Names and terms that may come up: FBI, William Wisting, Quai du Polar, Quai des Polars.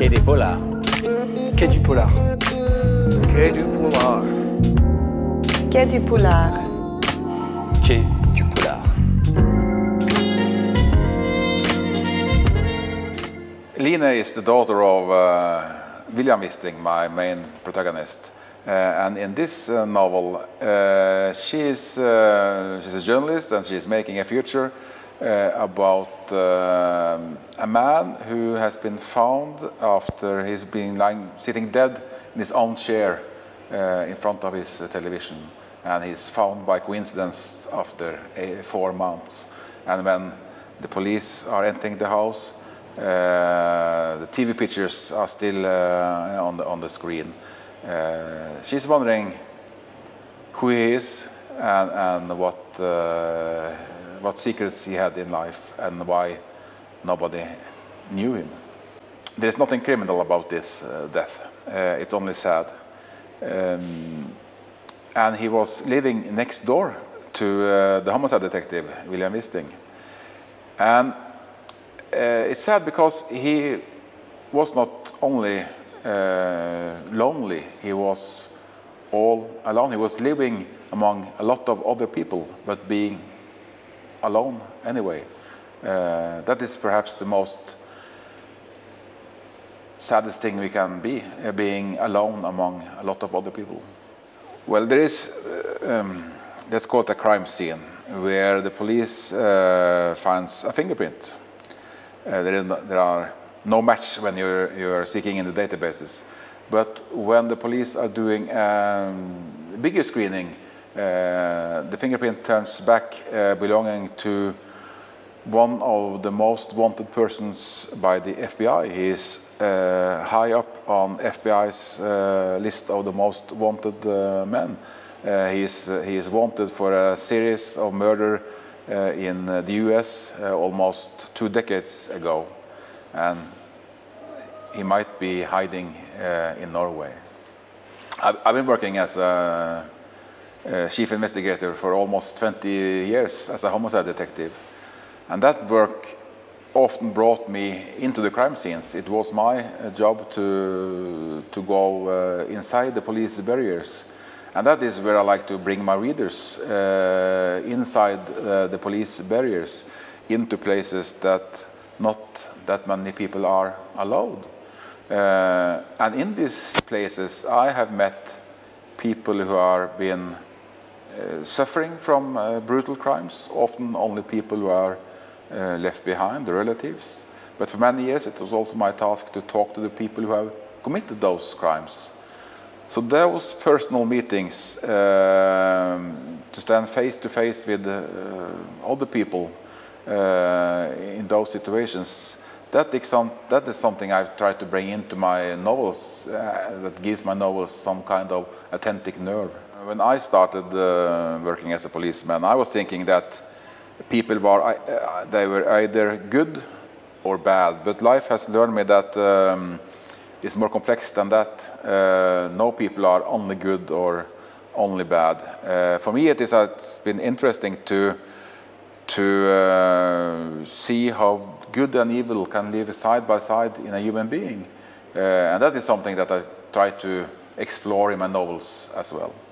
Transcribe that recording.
Quai des Polars. Quai du Polar. Quai du Polar. Quai du Polar. Quai du Polar. Lina is the daughter of William Wisting, my main protagonist. And in this novel, she's a journalist and she's making a feature about a man who has been found after he's been sitting dead in his own chair in front of his television. And he's found by coincidence after 4 months. And when the police are entering the house, the TV pictures are still on the screen. She's wondering who he is and what secrets he had in life and why nobody knew him. There's nothing criminal about this death. It's only sad. And he was living next door to the homicide detective, William Wisting. And it's sad because he was not only lonely, he was all alone. He was living among a lot of other people, but being alone anyway. That is perhaps the most saddest thing we can be, being alone among a lot of other people. Well, there is, let's call it a crime scene, where the police finds a fingerprint. There are no match when you're seeking in the databases. But when the police are doing video screening, the fingerprint turns back belonging to one of the most wanted persons by the FBI. He is high up on FBI's list of the most wanted men. He is wanted for a series of murder in the US almost 2 decades ago. And he might be hiding in Norway. I've been working as a chief investigator for almost 20 years as a homicide detective. And that work often brought me into the crime scenes. It was my job to go inside the police barriers. And that is where I like to bring my readers, inside the police barriers, into places that not that many people are allowed. And in these places, I have met people who are been suffering from brutal crimes, often only people who are left behind, the relatives. But for many years, it was also my task to talk to the people who have committed those crimes. So those personal meetings, to stand face to face with other people, in those situations, that is something I've tried to bring into my novels, that gives my novels some kind of authentic nerve. When I started working as a policeman, I was thinking that people were either good or bad, but life has learned me that it's more complex than that. No people are only good or only bad. For me, it's been interesting to see how good and evil can live side by side in a human being. And that is something that I try to explore in my novels as well.